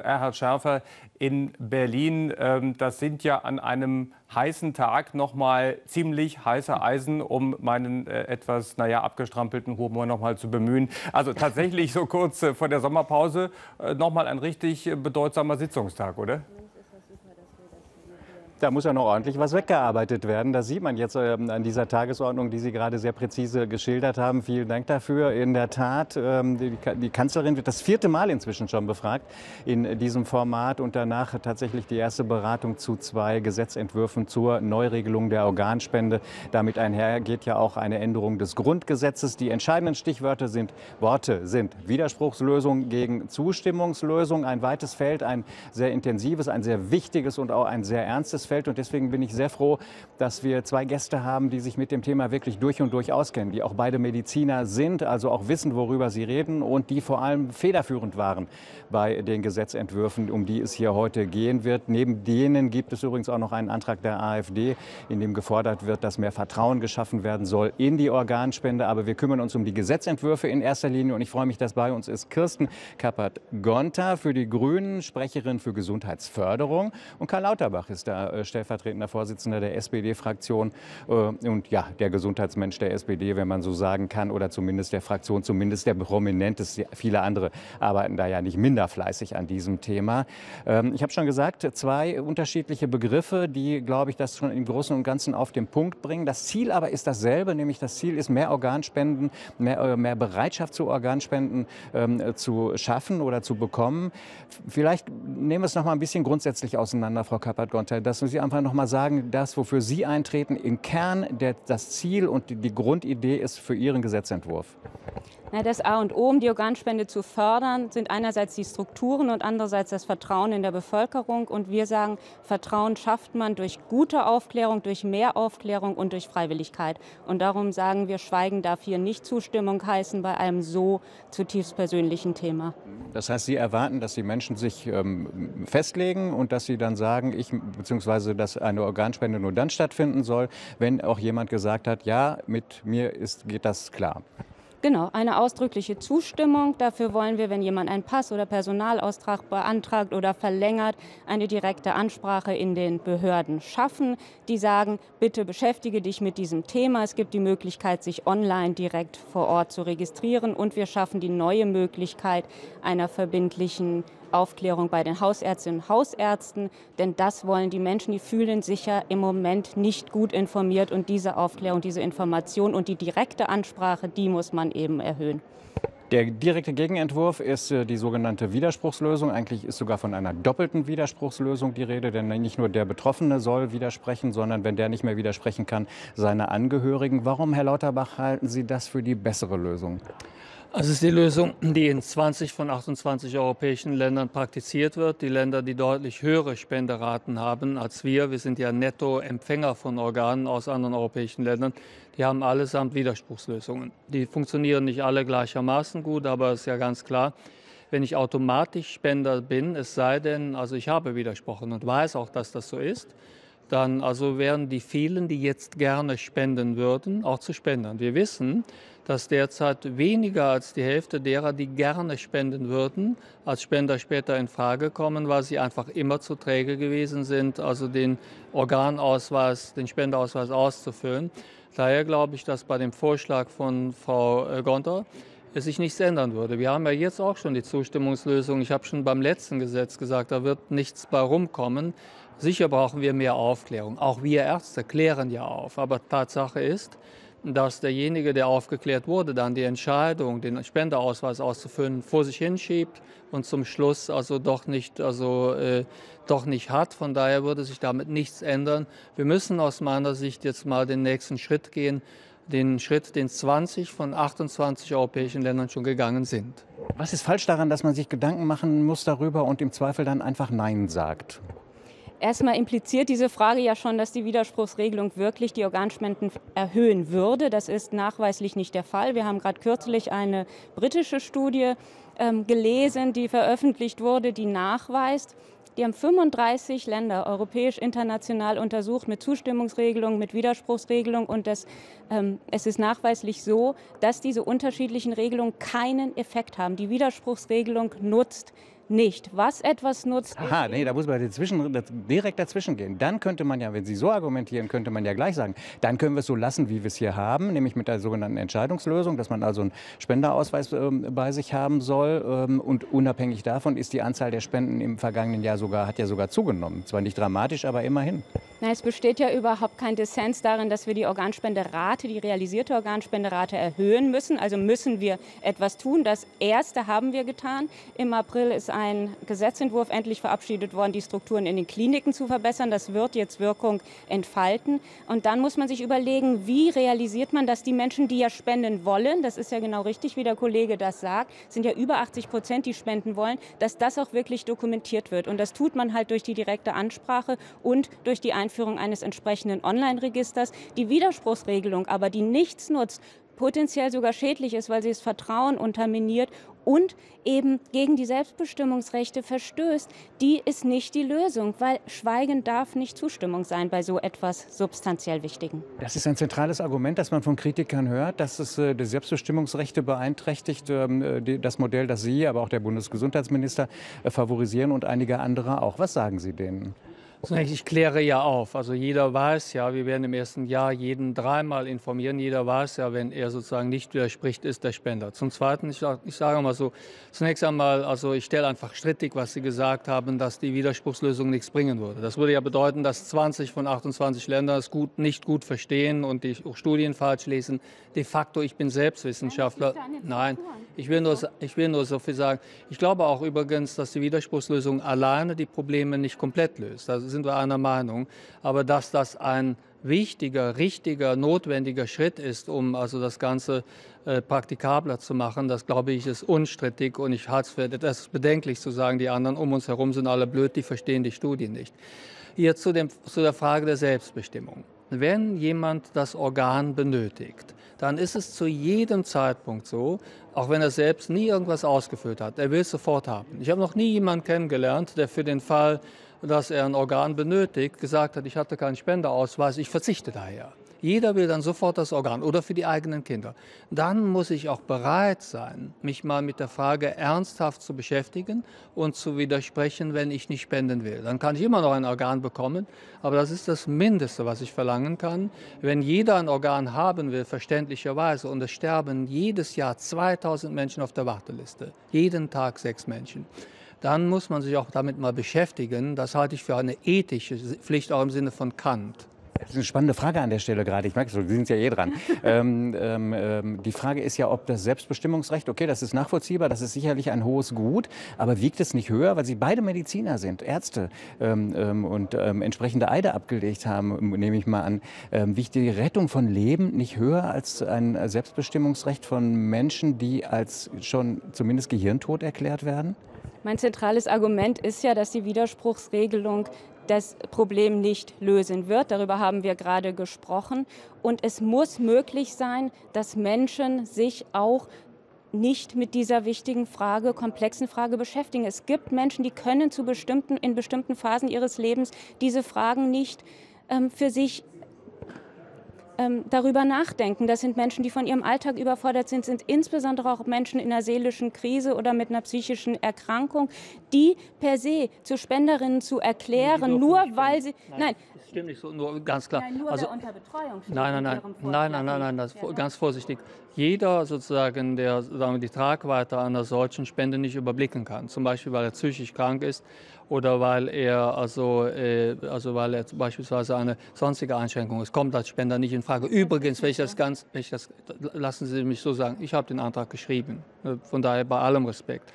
Erhard Scherfer in Berlin, das sind ja an einem heißen Tag nochmal ziemlich heiße Eisen, um meinen etwas, naja, abgestrampelten Humor nochmal zu bemühen. Also tatsächlich so kurz vor der Sommerpause nochmal ein richtig bedeutsamer Sitzungstag, oder? Da muss ja noch ordentlich was weggearbeitet werden. Das sieht man jetzt an dieser Tagesordnung, die Sie gerade sehr präzise geschildert haben. Vielen Dank dafür. In der Tat, die Kanzlerin wird das 4. Mal inzwischen schon befragt in diesem Format und danach tatsächlich die erste Beratung zu 2 Gesetzentwürfen zur Neuregelung der Organspende. Damit einher geht ja auch eine Änderung des Grundgesetzes. Die entscheidenden Stichwörter sind, Widerspruchslösung gegen Zustimmungslösung. Ein weites Feld, ein sehr intensives, ein sehr wichtiges und auch ein sehr ernstes Feld. Und deswegen bin ich sehr froh, dass wir 2 Gäste haben, die sich mit dem Thema wirklich durch und durch auskennen, die auch beide Mediziner sind, also auch wissen, worüber sie reden und die vor allem federführend waren bei den Gesetzentwürfen, um die es hier heute gehen wird. Neben denen gibt es übrigens auch noch einen Antrag der AfD, in dem gefordert wird, dass mehr Vertrauen geschaffen werden soll in die Organspende. Aber wir kümmern uns um die Gesetzentwürfe in erster Linie und ich freue mich, dass bei uns ist Kirsten Kappert-Gonther für die Grünen, Sprecherin für Gesundheitsförderung, und Karl Lauterbach ist da stellvertretender Vorsitzender der SPD-Fraktion und ja, der Gesundheitsmensch der SPD, wenn man so sagen kann, oder zumindest der Fraktion, zumindest der prominenteste. Viele andere arbeiten da ja nicht minder fleißig an diesem Thema. Ich habe schon gesagt, 2 unterschiedliche Begriffe, die, glaube ich, das schon im Großen und Ganzen auf den Punkt bringen. Das Ziel aber ist dasselbe, nämlich das Ziel ist, mehr Organspenden, mehr Bereitschaft zu Organspenden zu schaffen oder zu bekommen. Vielleicht nehmen wir es noch mal ein bisschen grundsätzlich auseinander, Frau Kappert-Gonther, dass Sie einfach noch mal sagen, das, wofür Sie eintreten, im Kern das Ziel und die Grundidee ist für Ihren Gesetzentwurf. Ja, das A und O, um die Organspende zu fördern, sind einerseits die Strukturen und andererseits das Vertrauen in der Bevölkerung. Und wir sagen, Vertrauen schafft man durch gute Aufklärung, durch mehr Aufklärung und durch Freiwilligkeit. Und darum sagen wir, Schweigen darf hier nicht Zustimmung heißen bei einem so zutiefst persönlichen Thema. Das heißt, Sie erwarten, dass die Menschen sich festlegen und dass sie dann sagen, beziehungsweise dass eine Organspende nur dann stattfinden soll, wenn auch jemand gesagt hat, ja, mit mir geht das klar. Genau, eine ausdrückliche Zustimmung. Dafür wollen wir, wenn jemand einen Pass oder Personalaustrag beantragt oder verlängert, eine direkte Ansprache in den Behörden schaffen. Die sagen, bitte beschäftige dich mit diesem Thema. Es gibt die Möglichkeit, sich online direkt vor Ort zu registrieren. Und wir schaffen die neue Möglichkeit einer verbindlichen Aufklärung bei den Hausärztinnen und Hausärzten. Denn das wollen die Menschen, die fühlen sich ja im Moment nicht gut informiert. Und diese Aufklärung, diese Information und die direkte Ansprache, die muss man eben erhöhen. Der direkte Gegenentwurf ist die sogenannte Widerspruchslösung. Eigentlich ist sogar von einer doppelten Widerspruchslösung die Rede, denn nicht nur der Betroffene soll widersprechen, sondern wenn der nicht mehr widersprechen kann, seine Angehörigen. Warum, Herr Lauterbach, halten Sie das für die bessere Lösung? Also es ist die Lösung, die in 20 von 28 europäischen Ländern praktiziert wird. Die Länder, die deutlich höhere Spenderaten haben als wir. Wir sind ja Nettoempfänger von Organen aus anderen europäischen Ländern. Die haben allesamt Widerspruchslösungen. Die funktionieren nicht alle gleichermaßen gut, aber es ist ja ganz klar, wenn ich automatisch Spender bin, es sei denn, also ich habe widersprochen und weiß auch, dass das so ist, dann also wären die vielen, die jetzt gerne spenden würden, auch zu Spendern. Wir wissen, dass derzeit weniger als die Hälfte derer, die gerne spenden würden, als Spender später in Frage kommen, weil sie einfach immer zu träge gewesen sind, also den Organausweis, den Spenderausweis auszufüllen. Daher glaube ich, dass bei dem Vorschlag von Frau Gonther es sich nichts ändern würde. Wir haben ja jetzt auch schon die Zustimmungslösung. Ich habe schon beim letzten Gesetz gesagt, da wird nichts bei rumkommen. Sicher brauchen wir mehr Aufklärung. Auch wir Ärzte klären ja auf. Aber Tatsache ist, dass derjenige, der aufgeklärt wurde, dann die Entscheidung, den Spenderausweis auszufüllen, vor sich hinschiebt und zum Schluss also doch nicht hat. Von daher würde sich damit nichts ändern. Wir müssen aus meiner Sicht jetzt mal den nächsten Schritt gehen. Den Schritt, den 20 von 28 europäischen Ländern schon gegangen sind. Was ist falsch daran, dass man sich Gedanken machen muss darüber und im Zweifel dann einfach Nein sagt? Erstmal impliziert diese Frage ja schon, dass die Widerspruchsregelung wirklich die Organspenden erhöhen würde. Das ist nachweislich nicht der Fall. Wir haben gerade kürzlich eine britische Studie gelesen, die veröffentlicht wurde, die nachweist, die haben 35 Länder europäisch, international untersucht mit Zustimmungsregelung, mit Widerspruchsregelung. Und es ist nachweislich so, dass diese unterschiedlichen Regelungen keinen Effekt haben. Die Widerspruchsregelung nutzt nicht. Was etwas nutzt... Aha, nee, da muss man direkt dazwischen gehen. Dann könnte man ja, wenn Sie so argumentieren, könnte man ja gleich sagen, dann können wir es so lassen, wie wir es hier haben, nämlich mit der sogenannten Entscheidungslösung, dass man also einen Spenderausweis bei sich haben soll. Und unabhängig davon ist die Anzahl der Spenden im vergangenen Jahr sogar zugenommen. Zwar nicht dramatisch, aber immerhin. Na, es besteht ja überhaupt kein Dissens darin, dass wir die Organspenderate, die realisierte Organspenderate erhöhen müssen. Also müssen wir etwas tun. Das Erste haben wir getan. Im April ist ein Gesetzentwurf endlich verabschiedet worden, die Strukturen in den Kliniken zu verbessern. Das wird jetzt Wirkung entfalten. Und dann muss man sich überlegen, wie realisiert man, dass die Menschen, die ja spenden wollen, das ist ja genau richtig, wie der Kollege das sagt, sind ja über 80%, die spenden wollen, dass das auch wirklich dokumentiert wird. Und das tut man halt durch die direkte Ansprache und durch die Einführung eines entsprechenden Online-Registers. Die Widerspruchsregelung aber, die nichts nutzt, potenziell sogar schädlich ist, weil sie das Vertrauen unterminiert und eben gegen die Selbstbestimmungsrechte verstößt, die ist nicht die Lösung, weil Schweigen darf nicht Zustimmung sein bei so etwas substanziell Wichtigen. Das ist ein zentrales Argument, das man von Kritikern hört, dass es die Selbstbestimmungsrechte beeinträchtigt, das Modell, das Sie, aber auch der Bundesgesundheitsminister favorisieren und einige andere auch. Was sagen Sie denen? Ich kläre ja auf. Also jeder weiß ja, wir werden im ersten Jahr jeden dreimal informieren. Jeder weiß ja, wenn er sozusagen nicht widerspricht, ist der Spender. Zum Zweiten, ich sage mal so, zunächst einmal, also ich stelle einfach strittig, was Sie gesagt haben, dass die Widerspruchslösung nichts bringen würde. Das würde ja bedeuten, dass 20 von 28 Ländern es nicht gut verstehen und die Studien falsch lesen. De facto, ich bin selbst Wissenschaftler. Nein, ich will nur so viel sagen. Ich glaube auch übrigens, dass die Widerspruchslösung alleine die Probleme nicht komplett löst. Also sind wir einer Meinung, aber dass das ein wichtiger, richtiger, notwendiger Schritt ist, um also das Ganze praktikabler zu machen, das glaube ich ist unstrittig und ich halte es für etwas bedenklich zu sagen, die anderen um uns herum sind alle blöd, die verstehen die Studien nicht. Hier zu der Frage der Selbstbestimmung. Wenn jemand das Organ benötigt, dann ist es zu jedem Zeitpunkt so, auch wenn er selbst nie irgendwas ausgefüllt hat, er will es sofort haben. Ich habe noch nie jemanden kennengelernt, der für den Fall, dass er ein Organ benötigt, gesagt hat, ich hatte keinen Spenderausweis, ich verzichte daher. Jeder will dann sofort das Organ oder für die eigenen Kinder. Dann muss ich auch bereit sein, mich mal mit der Frage ernsthaft zu beschäftigen und zu widersprechen, wenn ich nicht spenden will. Dann kann ich immer noch ein Organ bekommen, aber das ist das Mindeste, was ich verlangen kann. Wenn jeder ein Organ haben will, verständlicherweise, und es sterben jedes Jahr 2000 Menschen auf der Warteliste, jeden Tag 6 Menschen. Dann muss man sich auch damit mal beschäftigen. Das halte ich für eine ethische Pflicht, auch im Sinne von Kant. Das ist eine spannende Frage an der Stelle gerade. Ich merke es, Sie sind ja eh dran. Die Frage ist ja, ob das Selbstbestimmungsrecht, okay, das ist nachvollziehbar, das ist sicherlich ein hohes Gut, aber wiegt es nicht höher, weil Sie beide Mediziner sind, Ärzte entsprechende Eide abgelegt haben, nehme ich mal an. Wiegt die Rettung von Leben nicht höher als ein Selbstbestimmungsrecht von Menschen, die als schon zumindest gehirntot erklärt werden? Mein zentrales Argument ist ja, dass die Widerspruchsregelung das Problem nicht lösen wird. Darüber haben wir gerade gesprochen. Und es muss möglich sein, dass Menschen sich auch nicht mit dieser wichtigen Frage, komplexen Frage beschäftigen. Es gibt Menschen, die können in bestimmten Phasen ihres Lebens diese Fragen nicht für sich darüber nachdenken. Das sind Menschen, die von ihrem Alltag überfordert sind, sind insbesondere auch Menschen in einer seelischen Krise oder mit einer psychischen Erkrankung, die per se zu Spenderinnen zu erklären, nur weil sie... Nein, das stimmt nicht so, nur ganz klar. Nein, nur also, wer unter Betreuung steht. Nein, das ist ganz vorsichtig. Jeder sozusagen, der sagen wir, die Tragweite einer solchen Spende nicht überblicken kann, zum Beispiel, weil er psychisch krank ist oder weil er, weil er beispielsweise eine sonstige Einschränkung ist, kommt als Spender nicht in Frage. Übrigens, lassen Sie mich so sagen, ich habe den Antrag geschrieben, von daher bei allem Respekt.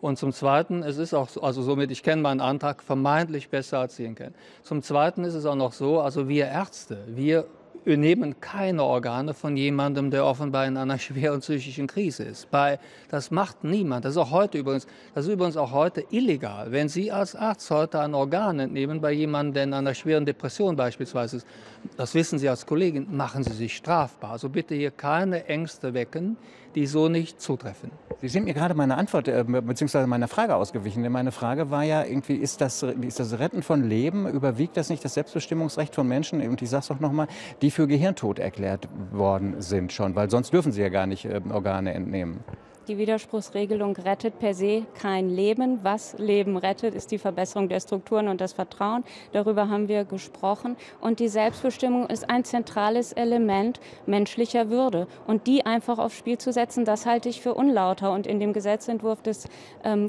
Und zum Zweiten, es ist auch so, also somit, ich kenne meinen Antrag vermeintlich besser, als Sie ihn kennen. Zum Zweiten ist es auch noch so, also wir Ärzte, wir nehmen keine Organe von jemandem, der offenbar in einer schweren psychischen Krise ist. Das macht niemand. Das ist übrigens auch heute illegal. Wenn Sie als Arzt heute ein Organ entnehmen bei jemandem, der in einer schweren Depression beispielsweise ist, das wissen Sie als Kollegin, machen Sie sich strafbar. Also bitte hier keine Ängste wecken, die so nicht zutreffen. Sie sind mir gerade meiner Antwort bzw. meiner Frage ausgewichen. Denn meine Frage war ja irgendwie, ist das Retten von Leben, überwiegt das nicht das Selbstbestimmungsrecht von Menschen? Und ich sage es doch nochmal, die für gehirntot erklärt worden sind schon, weil sonst dürfen sie ja gar nicht Organe entnehmen. Die Widerspruchsregelung rettet per se kein Leben. Was Leben rettet, ist die Verbesserung der Strukturen und das Vertrauen. Darüber haben wir gesprochen. Und die Selbstbestimmung ist ein zentrales Element menschlicher Würde. Und die einfach aufs Spiel zu setzen, das halte ich für unlauter. Und in dem Gesetzentwurf des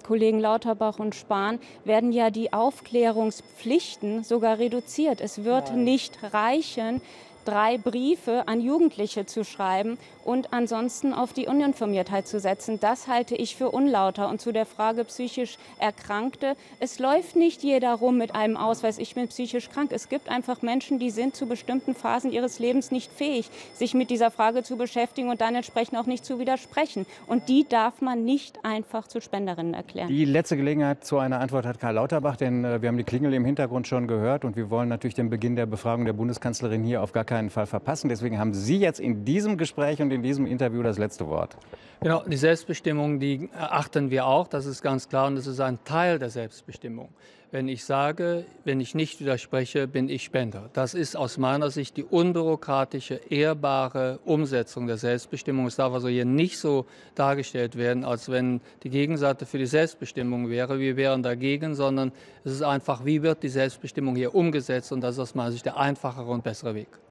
Kollegen Lauterbach und Spahn werden ja die Aufklärungspflichten sogar reduziert. Es wird nicht reichen, 3 Briefe an Jugendliche zu schreiben und ansonsten auf die Uninformiertheit zu setzen. Das halte ich für unlauter. Und zu der Frage psychisch Erkrankte: Es läuft nicht jeder rum mit einem Ausweis, ich bin psychisch krank. Es gibt einfach Menschen, die sind zu bestimmten Phasen ihres Lebens nicht fähig, sich mit dieser Frage zu beschäftigen und dann entsprechend auch nicht zu widersprechen. Und die darf man nicht einfach zu Spenderinnen erklären. Die letzte Gelegenheit zu einer Antwort hat Karl Lauterbach, denn wir haben die Klingel im Hintergrund schon gehört und wir wollen natürlich den Beginn der Befragung der Bundeskanzlerin hier auf gar keinen Fall verpassen. Deswegen haben Sie jetzt in diesem Gespräch und in diesem Interview das letzte Wort. Genau, die Selbstbestimmung, die achten wir auch, das ist ganz klar, und das ist ein Teil der Selbstbestimmung. Wenn ich sage, wenn ich nicht widerspreche, bin ich Spender. Das ist aus meiner Sicht die unbürokratische, ehrbare Umsetzung der Selbstbestimmung. Es darf also hier nicht so dargestellt werden, als wenn die Gegenseite für die Selbstbestimmung wäre. Wir wären dagegen, sondern es ist einfach, wie wird die Selbstbestimmung hier umgesetzt? Und das ist aus meiner Sicht der einfachere und bessere Weg.